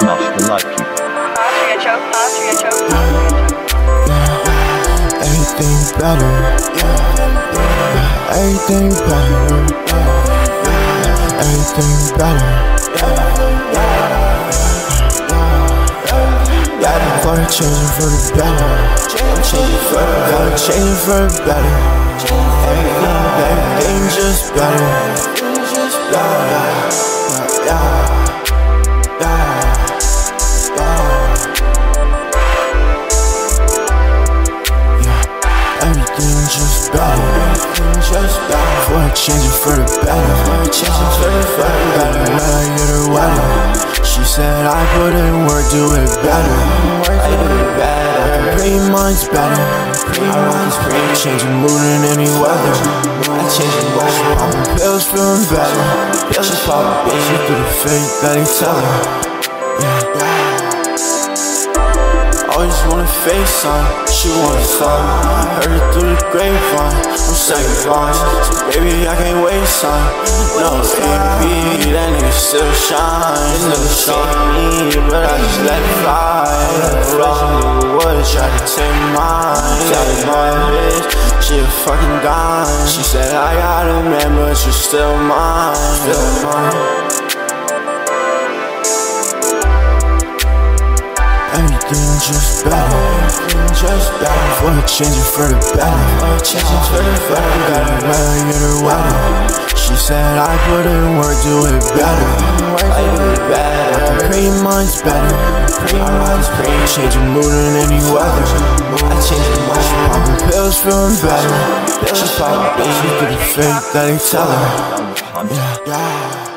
smash the like button. Everything better. Everything better. Everything better. Yeah, I'm gonna change it for the better. Gotta change it for the better. Everything just better. Before I change it for the better. Got her when I get her wetter. She said I put in work, do it better. I do it better. I can paint mine's better. I rock this change the mood in any weather. I change the weather. Poppin' pills feelin' better. Pills is poppin' bitches through the fake that they tell her. Always wanna face on, she wanna thumb. I heard it through the grapevine, I'm sacrificed. So baby, I can't waste time. No, baby, that nigga still shines. This nigga showin' me, but I just let it fly. Originally would've tried to take mine. Got my bitch, she a fucking dime. She said, I got a man, but you're still mine. Still mine. Everything just better. Before I change it for the better. Got her wetter, get her wetter. She said I put in work, do it better. I do it better. I can paint mine's better. I change the mood in any weather. I change the motion. Poppin' pills feelin' better. She poppin' bitches through the fake that they tell her.